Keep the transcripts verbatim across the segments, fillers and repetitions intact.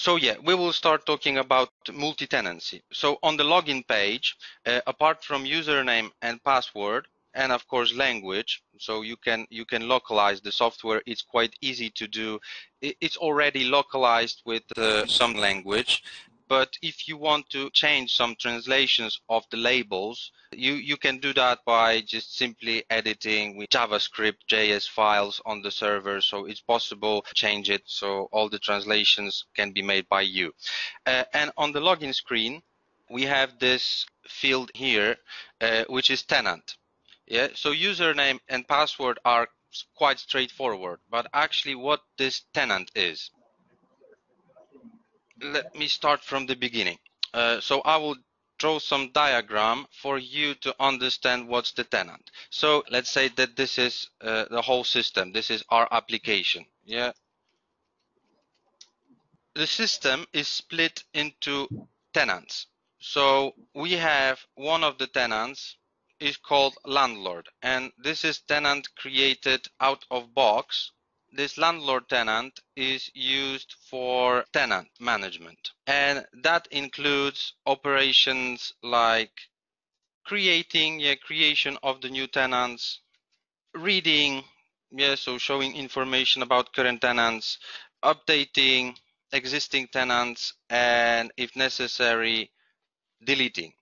So yeah, we will start talking about multi-tenancy. So on the login page, uh, apart from username and password, and of course language, so you can you can localize the software. It's quite easy to do. It's already localized with uh, some language, but if you want to change some translations of the labels, you you can do that by just simply editing with JavaScript J S files on the server. So it's possible to change it, so all the translations can be made by you. Uh, and on the login screen, we have this field here, uh, which is tenant. Yeah, so username and password are quite straightforward, but actually what this tenant is. Let me start from the beginning. Uh, so I will draw some diagram for you to understand what's the tenant. So let's say that this is uh, the whole system. This is our application. Yeah. The system is split into tenants. So we have one of the tenants is called landlord, and this is tenant created out of box. This landlord tenant is used for tenant management, and that includes operations like creating, yeah, creation of the new tenants, reading, yeah, so showing information about current tenants, updating existing tenants, and if necessary, deleting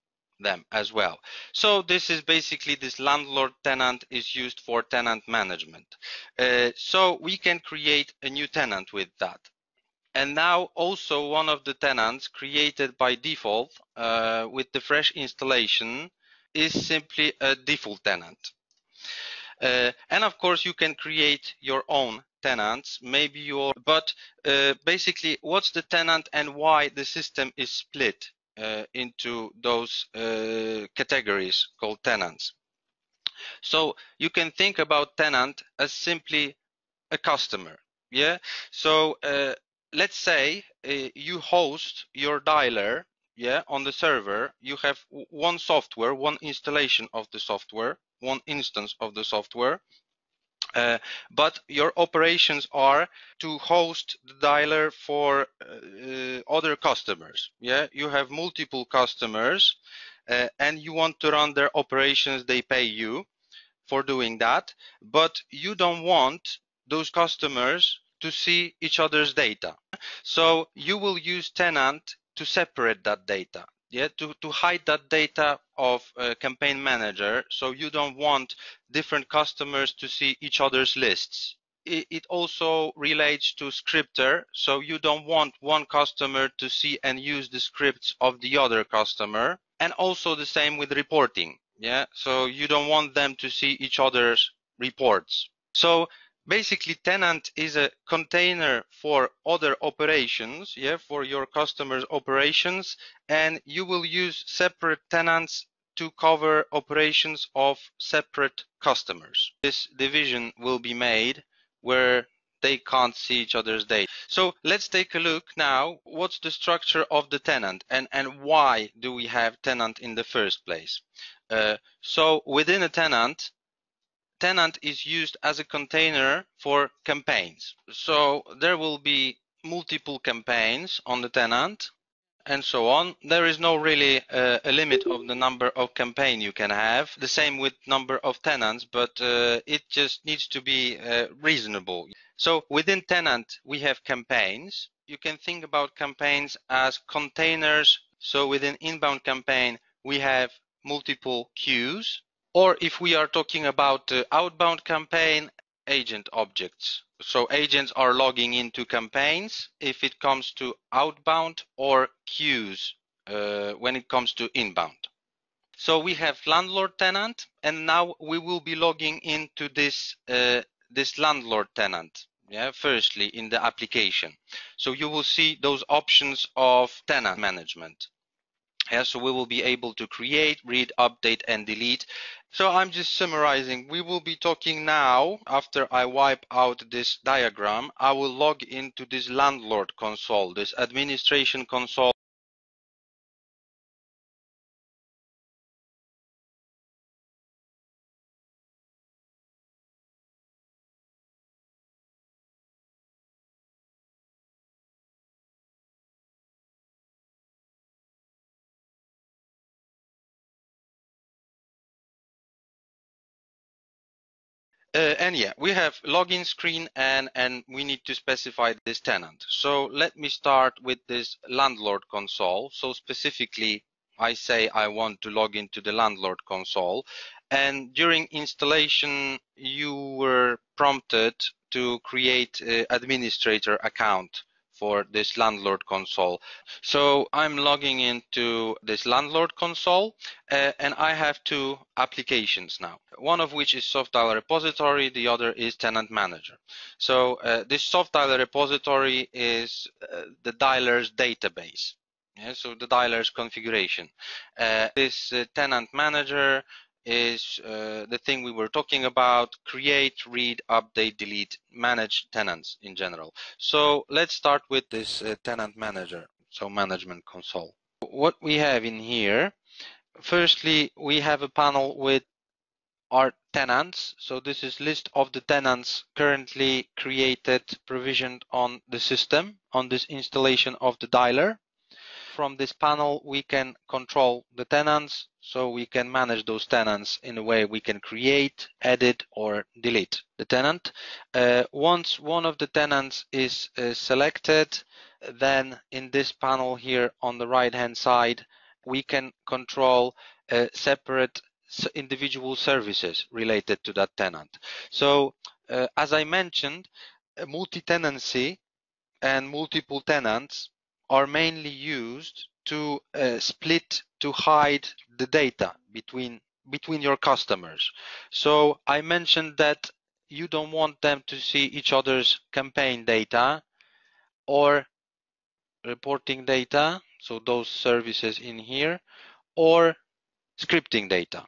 them as well. So this is basically, this landlord tenant is used for tenant management. Uh, so we can create a new tenant with that. And now also one of the tenants created by default uh, with the fresh installation is simply a default tenant. Uh, and of course you can create your own tenants, maybe your, but uh, basically what's the tenant and why the system is split Uh, into those uh, categories called tenants. So you can think about tenant as simply a customer. Yeah. So uh, let's say uh, you host your dialer, yeah, on the server. You have one software, one installation of the software, one instance of the software. Uh, but your operations are to host the dialer for uh, other customers. Yeah, you have multiple customers uh, and you want to run their operations. They pay you for doing that, but you don't want those customers to see each other's data. So you will use tenant to separate that data. Yeah, to, to hide that data of uh, campaign manager, so you don't want different customers to see each other's lists. It, it also relates to scripter, so you don't want one customer to see and use the scripts of the other customer. And also the same with reporting. Yeah, so you don't want them to see each other's reports. So basically, tenant is a container for other operations, yeah, for your customers' operations, and you will use separate tenants to cover operations of separate customers. This division will be made where they can't see each other's data. So let's take a look now, what's the structure of the tenant, and, and why do we have tenant in the first place? Uh, so within a tenant, tenant is used as a container for campaigns. So there will be multiple campaigns on the tenant and so on. There is no really uh, a limit of the number of campaigns you can have. The same with number of tenants, but uh, it just needs to be uh, reasonable. So within tenant, we have campaigns. You can think about campaigns as containers. So within inbound campaign, we have multiple queues. Or if we are talking about uh, outbound campaign, agent objects. So agents are logging into campaigns if it comes to outbound, or queues uh, when it comes to inbound. So we have landlord tenant, and now we will be logging into this, uh, this landlord tenant. Yeah, firstly in the application. So you will see those options of tenant management. Yeah, so we will be able to create, read, update, and delete. So I'm just summarizing. We will be talking now, after I wipe out this diagram, I will log into this landlord console, this administration console. Uh, and yeah, we have login screen, and and we need to specify this tenant. So let me start with this landlord console. So specifically, I say I want to log into the landlord console, and during installation you were prompted to create an administrator account for this landlord console. So I'm logging into this landlord console, uh, and I have two applications now, one of which is SoftDialer repository, the other is Tenant Manager. So uh, this SoftDialer repository is uh, the dialer's database, yeah, so the dialer's configuration. Uh, this uh, Tenant Manager is uh, the thing we were talking about: create, read, update, delete, manage tenants in general. So let's start with this uh, Tenant Manager, so management console. What we have in here, firstly, we have a panel with our tenants. So this is list of the tenants currently created, provisioned on the system, on this installation of the dialer. From this panel, we can control the tenants, so we can manage those tenants in a way we can create, edit, or delete the tenant. Uh, once one of the tenants is uh, selected, then in this panel here on the right-hand side, we can control uh, separate individual services related to that tenant. So, uh, as I mentioned, multi-tenancy and multiple tenants are mainly used to uh, split, to hide the data between between your customers. So I mentioned that you don't want them to see each other's campaign data or reporting data, so those services in here, or scripting data.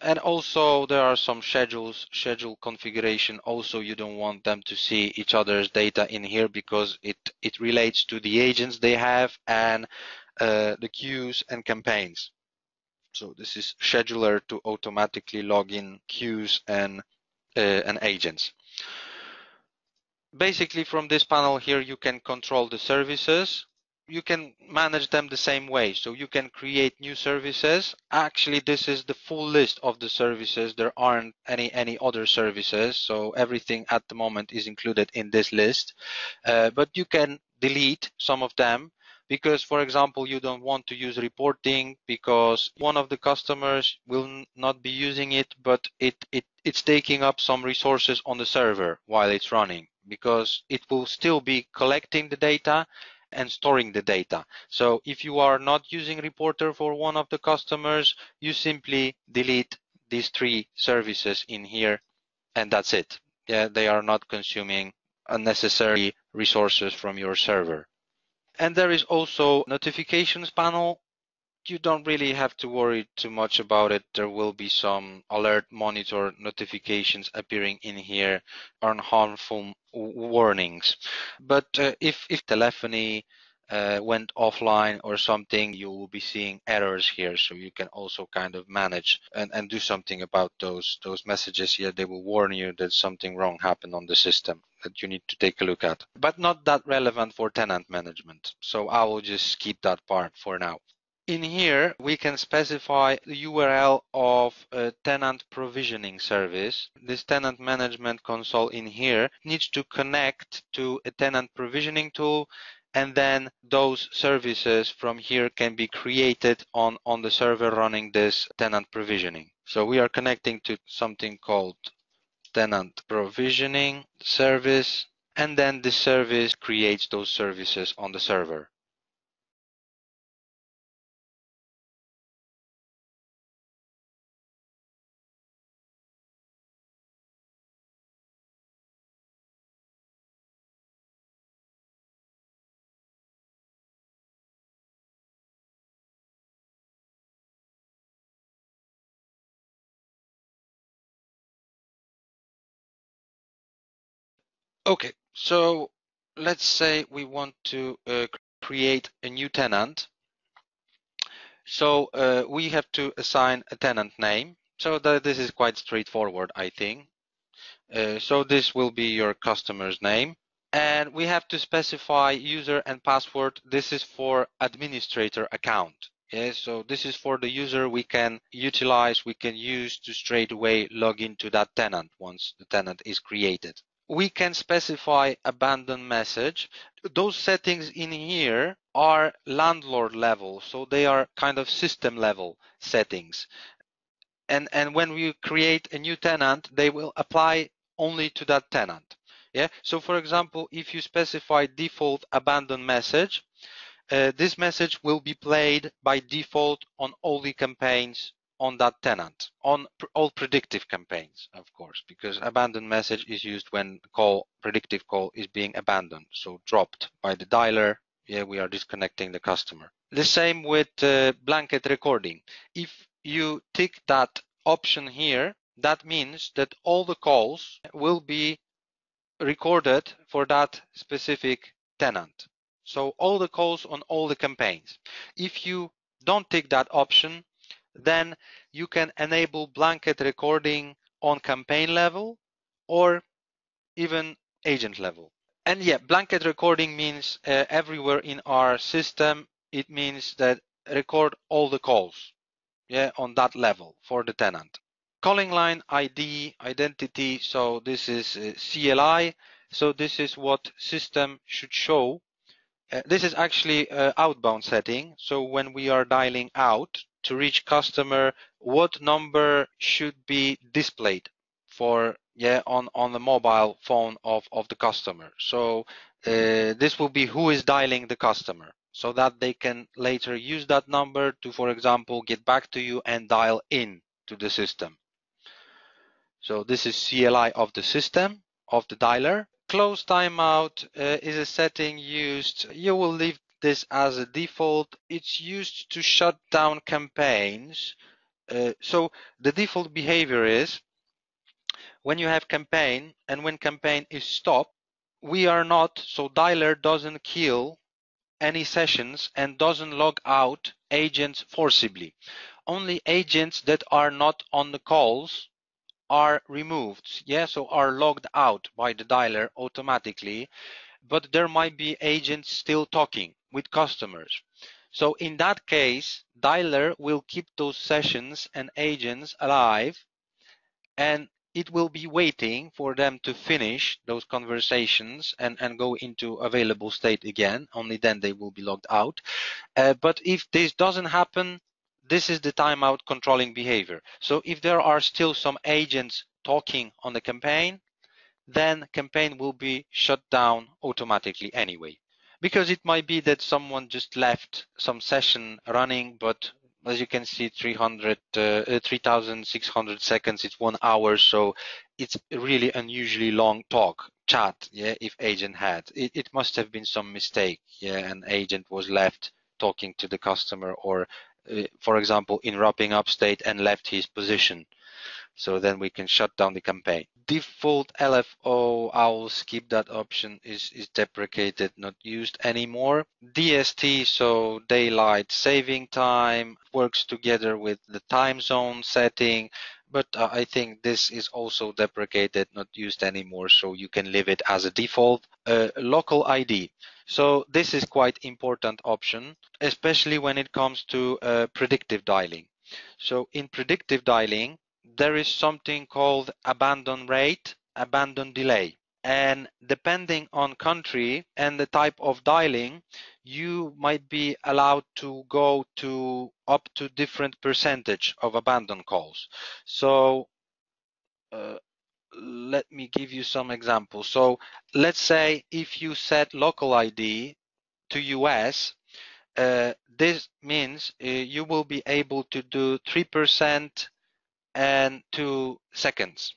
And also there are some schedules, schedule configuration. Also, you don't want them to see each other's data in here because it, it relates to the agents they have and uh, the queues and campaigns. So this is scheduler to automatically log in queues and, uh, and agents. Basically, from this panel here, you can control the services. You can manage them the same way, so you can create new services. Actually, this is the full list of the services. There aren't any any other services, so everything at the moment is included in this list. Uh, but you can delete some of them because, for example, you don't want to use reporting because one of the customers will not be using it, but it, it it's taking up some resources on the server while it's running, because it will still be collecting the data and storing the data. So if you are not using reporter for one of the customers, you simply delete these three services in here, and that's it. Yeah, they are not consuming unnecessary resources from your server. And there is also notifications panel. You don't really have to worry too much about it. There will be some alert, monitor, notifications appearing in here on harmful warnings. But uh, if, if telephony uh, went offline or something, you will be seeing errors here. So you can also kind of manage and, and do something about those, those messages here. They will warn you that something wrong happened on the system that you need to take a look at, but not that relevant for tenant management. So I will just skip that part for now. In here, we can specify the U R L of a tenant provisioning service. This tenant management console in here needs to connect to a tenant provisioning tool, and then those services from here can be created on, on the server running this tenant provisioning. So we are connecting to something called tenant provisioning service, and then the service creates those services on the server. Okay, so let's say we want to uh, create a new tenant. So uh, we have to assign a tenant name. So that this is quite straightforward, I think. Uh, so this will be your customer's name. And we have to specify user and password. This is for administrator account. Yeah, so this is for the user we can utilize, we can use to straight away log into that tenant once the tenant is created. We can specify abandoned message. Those settings in here are landlord level, so they are kind of system level settings. And, and when we create a new tenant, they will apply only to that tenant. Yeah. So for example, if you specify default abandoned message, Uh, this message will be played by default on all the campaigns on that tenant, on pr all predictive campaigns, of course, because abandoned message is used when call predictive call is being abandoned, so dropped by the dialer. Yeah, we are disconnecting the customer. The same with uh, blanket recording. If you tick that option here, that means that all the calls will be recorded for that specific tenant. So all the calls on all the campaigns. If you don't take that option, then you can enable blanket recording on campaign level or even agent level. And yeah, blanket recording means uh, everywhere in our system, it means that record all the calls, yeah, on that level for the tenant. Calling line I D, identity, so this is uh, C L I. So this is what system should show. Uh, this is actually uh, outbound setting. So when we are dialing out to reach customer, what number should be displayed for yeah on on the mobile phone of of the customer? So uh, this will be who is dialing the customer, so that they can later use that number to, for example, get back to you and dial in to the system. So this is C L I of the system, of the dialer. Close timeout uh, is a setting used. You will leave this as a default. It's used to shut down campaigns. Uh, so the default behavior is when you have campaign, and when campaign is stopped, we are not, so dialer doesn't kill any sessions and doesn't log out agents forcibly. Only agents that are not on the calls are removed, yeah, so are logged out by the dialer automatically, but there might be agents still talking with customers. So in that case, dialer will keep those sessions and agents alive, and it will be waiting for them to finish those conversations and, and go into available state again. Only then they will be logged out. Uh, but if this doesn't happen, this is the timeout controlling behavior. So if there are still some agents talking on the campaign, then campaign will be shut down automatically anyway. Because it might be that someone just left some session running, but as you can see, three thousand six hundred seconds, it's one hour. So it's really unusually long talk, chat, yeah, if agent had. It, it must have been some mistake, yeah, an agent was left talking to the customer, or for example, in wrapping up state and left his position. So then we can shut down the campaign. Default L F O, I'll skip that option, is, is deprecated, not used anymore. D S T, so daylight saving time, works together with the time zone setting, but uh, I think this is also deprecated, not used anymore, so you can leave it as a default. Uh, local I D. So this is quite important option, especially when it comes to uh, predictive dialing. So in predictive dialing, there is something called abandon rate, abandon delay. And depending on country and the type of dialing, you might be allowed to go to up to different percentage of abandon calls. So uh, let me give you some examples. So let's say if you set local I D to U S, uh, this means uh, you will be able to do three percent and two seconds.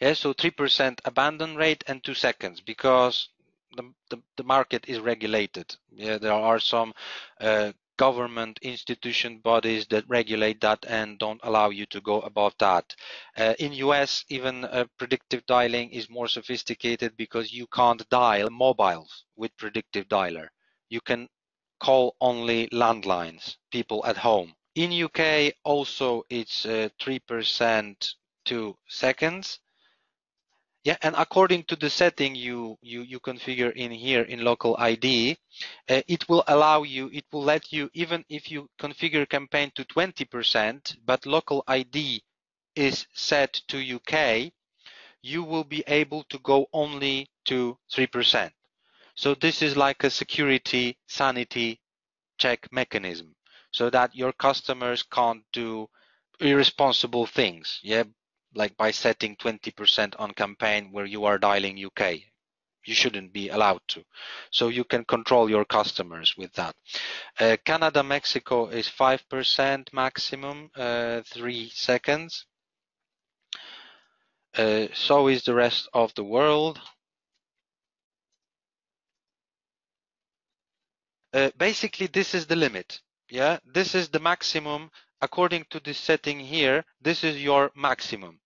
Yeah, so three percent abandon rate and two seconds, because the, the, the market is regulated. Yeah, there are some uh, government institution bodies that regulate that and don't allow you to go above that. Uh, in U S, even uh, predictive dialing is more sophisticated, because you can't dial mobiles with predictive dialer. You can call only landlines, people at home. In U K also it's uh, three percent two seconds. Yeah, and according to the setting you you you configure in here in local I D, uh, it will allow you, it will let you, even if you configure campaign to twenty percent, but local I D is set to U K, you will be able to go only to three percent. So this is like a security sanity check mechanism, so that your customers can't do irresponsible things. Yeah. Like by setting twenty percent on campaign where you are dialing U K. You shouldn't be allowed to. So you can control your customers with that. Uh, Canada, Mexico is five percent maximum, uh, three seconds. Uh, so is the rest of the world. Uh, basically, this is the limit. Yeah, this is the maximum. According to this setting here, this is your maximum,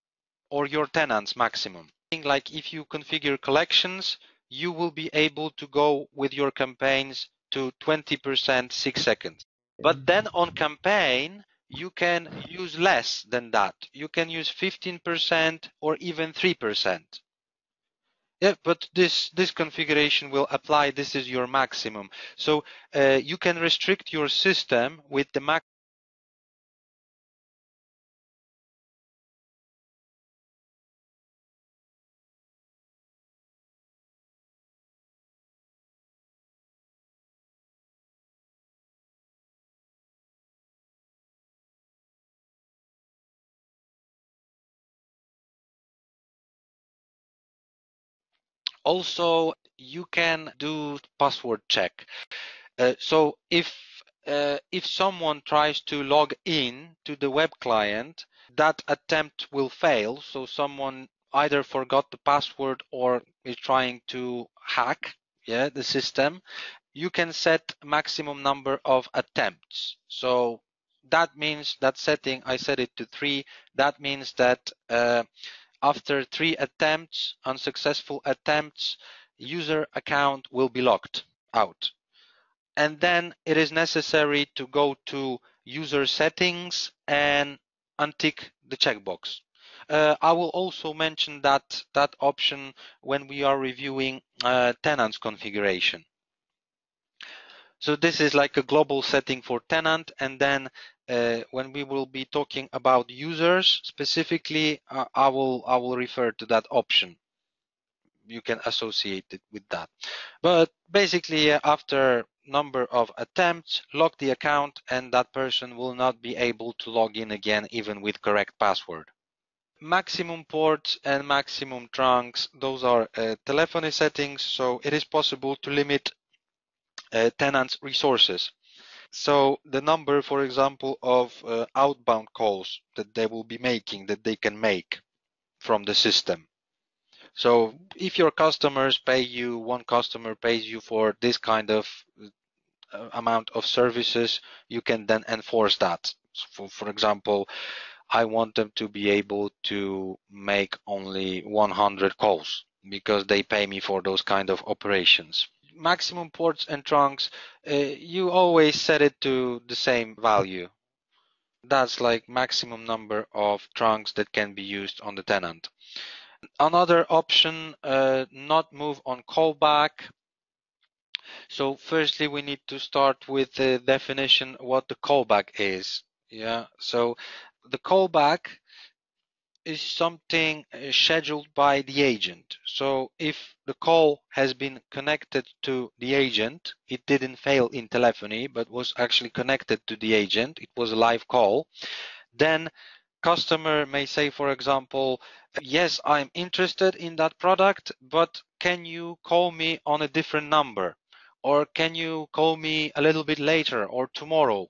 or your tenant's maximum. Like if you configure collections, you will be able to go with your campaigns to twenty percent six seconds. But then on campaign, you can use less than that. You can use fifteen percent or even three percent. Yeah, but this, this configuration will apply. This is your maximum. So uh, you can restrict your system with the max. Also, you can do password check. Uh, so if uh, if someone tries to log in to the web client, that attempt will fail. So someone either forgot the password or is trying to hack, yeah, the system. You can set maximum number of attempts. So that means that setting, I set it to three. That means that uh, after three attempts, unsuccessful attempts, user account will be locked out. And then it is necessary to go to user settings and untick the checkbox. Uh, I will also mention that, that option when we are reviewing uh, tenants configuration. So this is like a global setting for tenant, and then Uh, when we will be talking about users specifically, uh, I will I will refer to that option. You can associate it with that. But basically, uh, after number of attempts, lock the account, and that person will not be able to log in again, even with correct password. Maximum ports and maximum trunks, those are uh, telephony settings, so it is possible to limit uh, tenants' resources. So the number, for example, of uh, outbound calls that they will be making, that they can make from the system. So if your customers pay you, one customer pays you for this kind of uh, amount of services, you can then enforce that. So for, for example, I want them to be able to make only one hundred calls because they pay me for those kind of operations. Maximum ports and trunks, uh, you always set it to the same value. That's like maximum number of trunks that can be used on the tenant. Another option, uh, not move on callback. So firstly, we need to start with the definition what the callback is. Yeah, so the callback is something scheduled by the agent. So if the call has been connected to the agent, it didn't fail in telephony, but was actually connected to the agent, it was a live call, then customer may say, for example, yes, I'm interested in that product, but can you call me on a different number? Or can you call me a little bit later or tomorrow?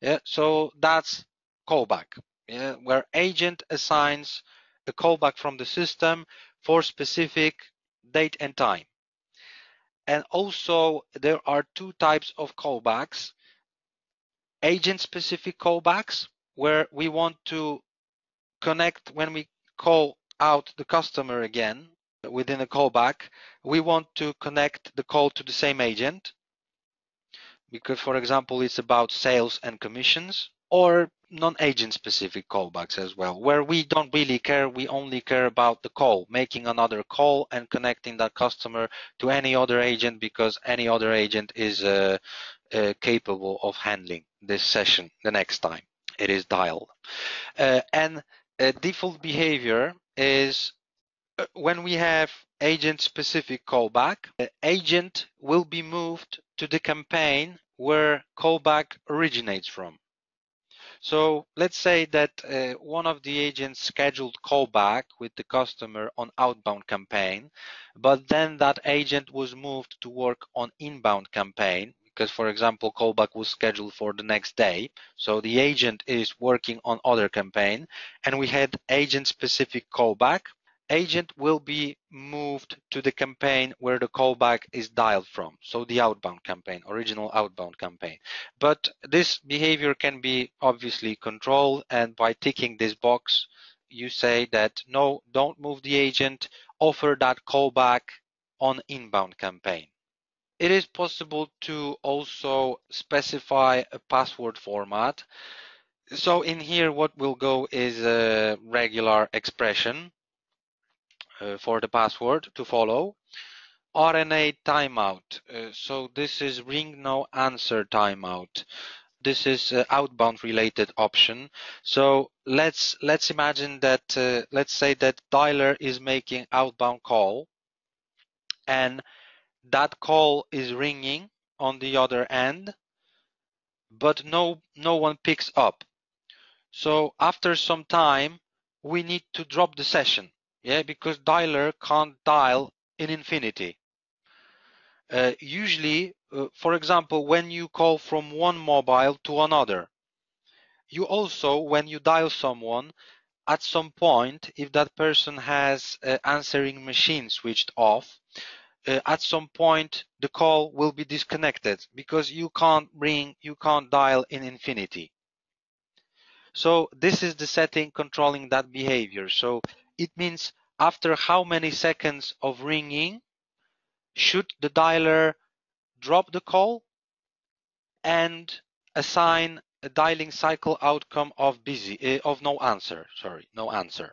Yeah, so that's callback. Yeah, where agent assigns a callback from the system for specific date and time. And also there are two types of callbacks. Agent-specific callbacks, where we want to connect when we call out the customer again within a callback, we want to connect the call to the same agent because, for example, it's about sales and commissions. or non-agent specific callbacks as well, where we don't really care. We only care about the call, making another call and connecting that customer to any other agent, because any other agent is uh, uh, capable of handling this session the next time it is dialed. Uh, and uh, default behavior is uh, when we have agent specific callback, the agent will be moved to the campaign where callback originates from. So let's say that uh, one of the agents scheduled callback with the customer on outbound campaign, but then that agent was moved to work on inbound campaign because, for example, callback was scheduled for the next day. So the agent is working on other campaign and we had agent-specific callback. Agent will be moved to the campaign where the callback is dialed from, so the outbound campaign, original outbound campaign. But this behavior can be obviously controlled, and by ticking this box, you say that no, don't move the agent, offer that callback on inbound campaign. It is possible to also specify a password format. So in here, what will go is a regular expression Uh, for the password to follow. R N A timeout, uh, so this is ring no answer timeout. This is uh, outbound related option. So let's let's imagine that uh, let's say that dialer is making outbound call and that call is ringing on the other end, but no no one picks up. So after some time we need to drop the session. Yeah, because dialer can't dial in infinity. Uh, usually, uh, for example, when you call from one mobile to another, you also, when you dial someone, at some point, if that person has uh, answering machine switched off, uh, at some point the call will be disconnected because you can't ring, you can't dial in infinity. So this is the setting controlling that behavior. So it means after how many seconds of ringing should the dialer drop the call and assign a dialing cycle outcome of busy uh, of no answer, sorry, no answer.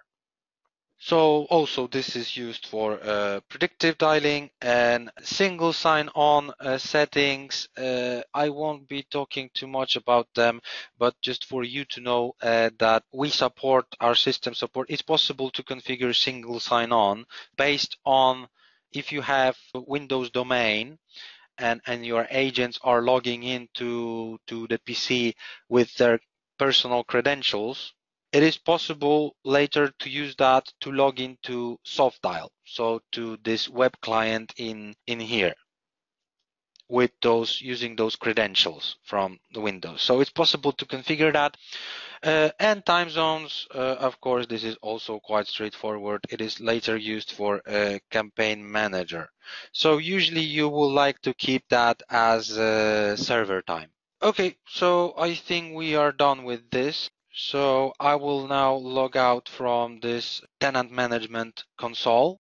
So also this is used for uh, predictive dialing and single sign-on uh, settings. Uh, I won't be talking too much about them, but just for you to know uh, that we support, our system support, it's possible to configure single sign-on based on if you have a Windows domain and, and your agents are logging into to the P C with their personal credentials. It is possible later to use that to log into SoftDial, so to this web client in, in here with those, using those credentials from the Windows. So it's possible to configure that. Uh, and time zones, uh, of course, this is also quite straightforward. It is later used for uh, Campaign Manager. So usually you will like to keep that as uh, server time. Okay, so I think we are done with this. So I will now log out from this tenant management console.